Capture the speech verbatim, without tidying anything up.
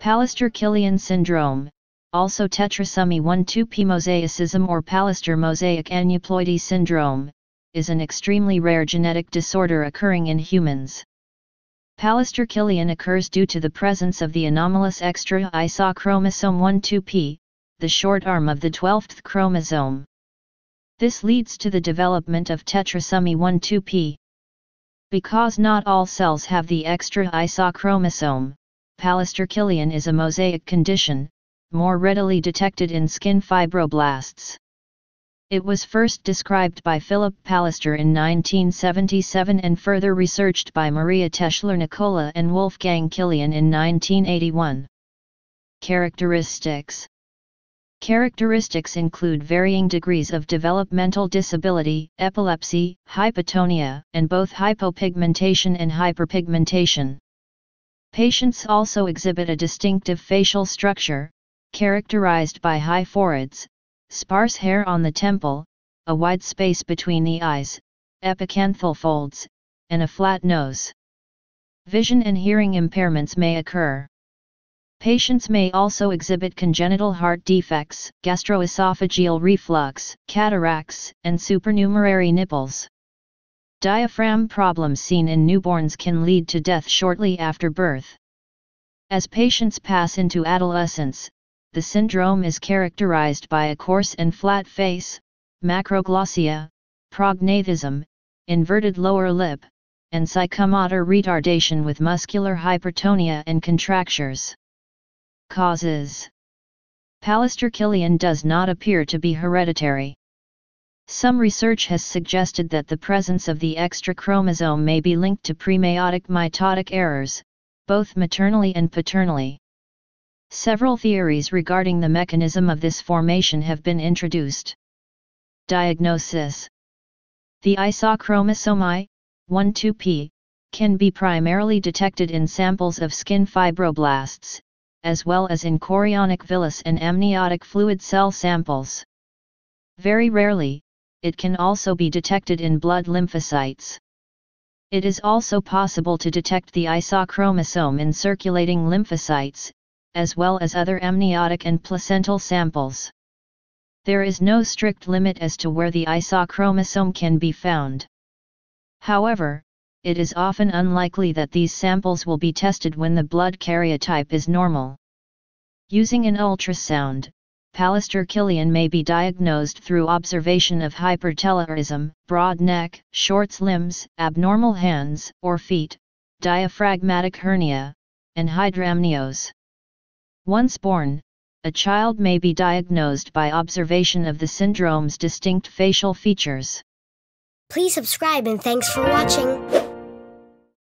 Pallister-Killian syndrome, also Tetrasomy twelve P mosaicism or Pallister-Mosaic aneuploidy syndrome, is an extremely rare genetic disorder occurring in humans. Pallister-Killian occurs due to the presence of the anomalous extra I S A chromosome twelve P, the short arm of the twelfth chromosome. This leads to the development of tetrasomy twelve P. Because not all cells have the extra I S A chromosome, Pallister-Killian is a mosaic condition, more readily detected in skin fibroblasts. It was first described by Philip Pallister in nineteen seventy-seven and further researched by Maria Teschler-Nicola and Wolfgang Killian in nineteen eighty-one. Characteristics. Characteristics include varying degrees of developmental disability, epilepsy, hypotonia, and both hypopigmentation and hyperpigmentation. Patients also exhibit a distinctive facial structure, characterized by high foreheads, sparse hair on the temple, a wide space between the eyes, epicanthal folds, and a flat nose. Vision and hearing impairments may occur. Patients may also exhibit congenital heart defects, gastroesophageal reflux, cataracts, and supernumerary nipples. Diaphragm problems seen in newborns can lead to death shortly after birth. As patients pass into adolescence, the syndrome is characterized by a coarse and flat face, macroglossia, prognathism, inverted lower lip, and psychomotor retardation with muscular hypertonia and contractures. Causes. Pallister-Killian does not appear to be hereditary. Some research has suggested that the presence of the extra chromosome may be linked to premaiotic mitotic errors, both maternally and paternally. Several theories regarding the mechanism of this formation have been introduced. Diagnosis. The I S A chromosome I twelve P can be primarily detected in samples of skin fibroblasts, as well as in chorionic villus and amniotic fluid cell samples. Very rarely, it can also be detected in blood lymphocytes. It is also possible to detect the I S A chromosome in circulating lymphocytes, as well as other amniotic and placental samples. There is no strict limit as to where the I S A chromosome can be found. However, it is often unlikely that these samples will be tested when the blood karyotype is normal. Using an ultrasound, Pallister-Killian may be diagnosed through observation of hypertelorism, broad neck, short limbs, abnormal hands or feet, diaphragmatic hernia, and hydramnios. Once born, a child may be diagnosed by observation of the syndrome's distinct facial features. Please subscribe and thanks for watching.